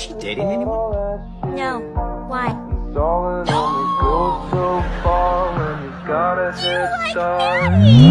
she dating anyone? No. Why? You like Maddie!